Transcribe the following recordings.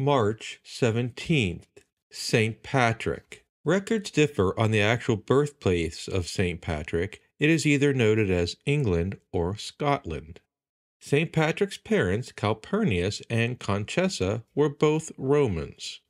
March 17th, Saint Patrick. Records differ on the actual birthplace of Saint Patrick. It is either noted as England or Scotland. Saint Patrick's parents, Calpurnius and Conchessa, were both Romans.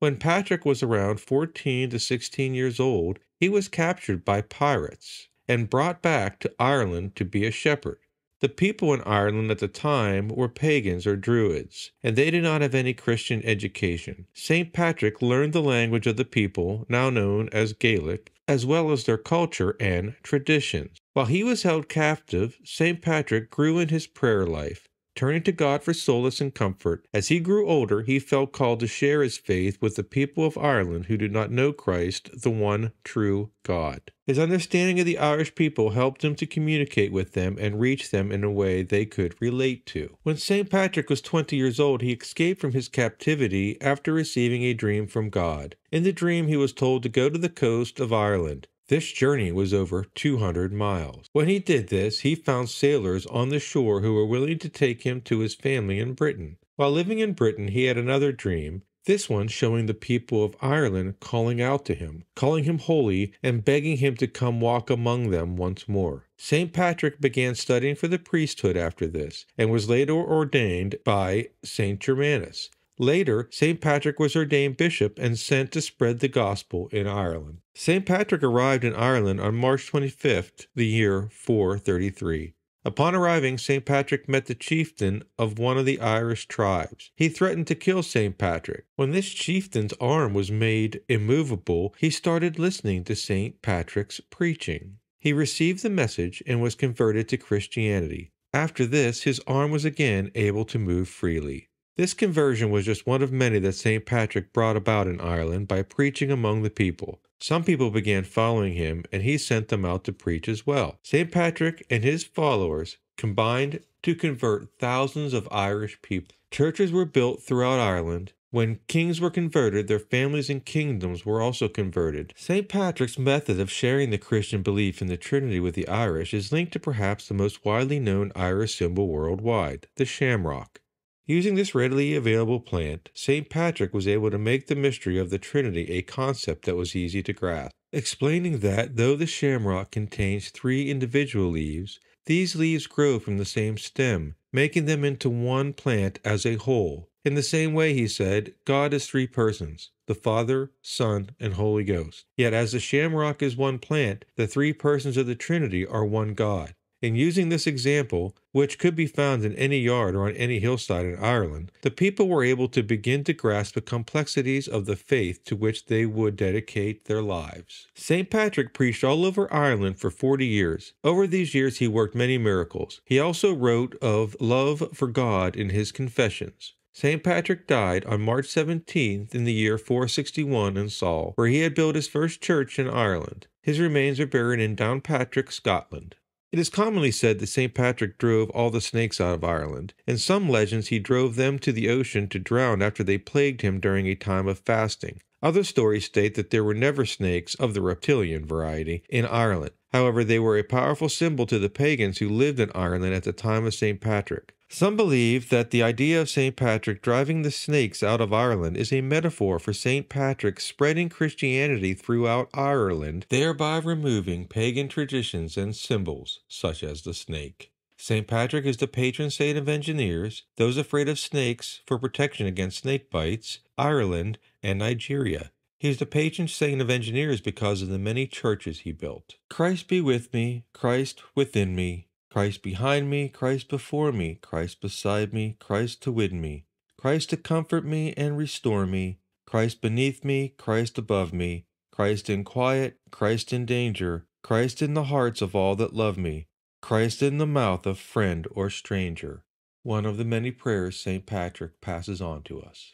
When Patrick was around 14 to 16 years old, he was captured by pirates and brought back to Ireland to be a shepherd. The people in Ireland at the time were pagans or Druids, and they did not have any Christian education. Saint Patrick learned the language of the people, now known as Gaelic, as well as their culture and traditions. While he was held captive, St. Patrick grew in his prayer life, turning to God for solace and comfort. As he grew older, he felt called to share his faith with the people of Ireland who did not know Christ, the one true God. His understanding of the Irish people helped him to communicate with them and reach them in a way they could relate to. When St. Patrick was 20 years old, he escaped from his captivity after receiving a dream from God. In the dream, he was told to go to the coast of Ireland. This journey was over 200 miles. When he did this, he found sailors on the shore who were willing to take him to his family in Britain. While living in Britain, he had another dream, this one showing the people of Ireland calling out to him, calling him holy, and begging him to come walk among them once more. St. Patrick began studying for the priesthood after this, and was later ordained by St. Germanus. Later, St. Patrick was ordained bishop and sent to spread the gospel in Ireland. St. Patrick arrived in Ireland on March 25th, the year 433. Upon arriving, St. Patrick met the chieftain of one of the Irish tribes. He threatened to kill St. Patrick. When this chieftain's arm was made immovable, he started listening to St. Patrick's preaching. He received the message and was converted to Christianity. After this, his arm was again able to move freely. This conversion was just one of many that St. Patrick brought about in Ireland by preaching among the people. Some people began following him, and he sent them out to preach as well. St. Patrick and his followers combined to convert thousands of Irish people. Churches were built throughout Ireland. When kings were converted, their families and kingdoms were also converted. St. Patrick's method of sharing the Christian belief in the Trinity with the Irish is linked to perhaps the most widely known Irish symbol worldwide, the shamrock. Using this readily available plant, St. Patrick was able to make the mystery of the Trinity a concept that was easy to grasp, explaining that, though the shamrock contains three individual leaves, these leaves grow from the same stem, making them into one plant as a whole. In the same way, he said, God is three persons, the Father, Son, and Holy Ghost. Yet as the shamrock is one plant, the three persons of the Trinity are one God. In using this example, which could be found in any yard or on any hillside in Ireland, the people were able to begin to grasp the complexities of the faith to which they would dedicate their lives. St. Patrick preached all over Ireland for 40 years. Over these years, he worked many miracles. He also wrote of love for God in his confessions. St. Patrick died on March 17th in the year 461 in Saul, where he had built his first church in Ireland. His remains are buried in Downpatrick, Scotland. It is commonly said that St. Patrick drove all the snakes out of Ireland. In some legends, he drove them to the ocean to drown after they plagued him during a time of fasting. Other stories state that there were never snakes of the reptilian variety in Ireland. However, they were a powerful symbol to the pagans who lived in Ireland at the time of St. Patrick. Some believe that the idea of St. Patrick driving the snakes out of Ireland is a metaphor for St. Patrick spreading Christianity throughout Ireland, thereby removing pagan traditions and symbols, such as the snake. St. Patrick is the patron saint of engineers, those afraid of snakes for protection against snake bites, Ireland, and Nigeria. He is the patron saint of engineers because of the many churches he built. Christ be with me, Christ within me. Christ behind me, Christ before me, Christ beside me, Christ to win me, Christ to comfort me and restore me, Christ beneath me, Christ above me, Christ in quiet, Christ in danger, Christ in the hearts of all that love me, Christ in the mouth of friend or stranger. One of the many prayers St. Patrick passes on to us.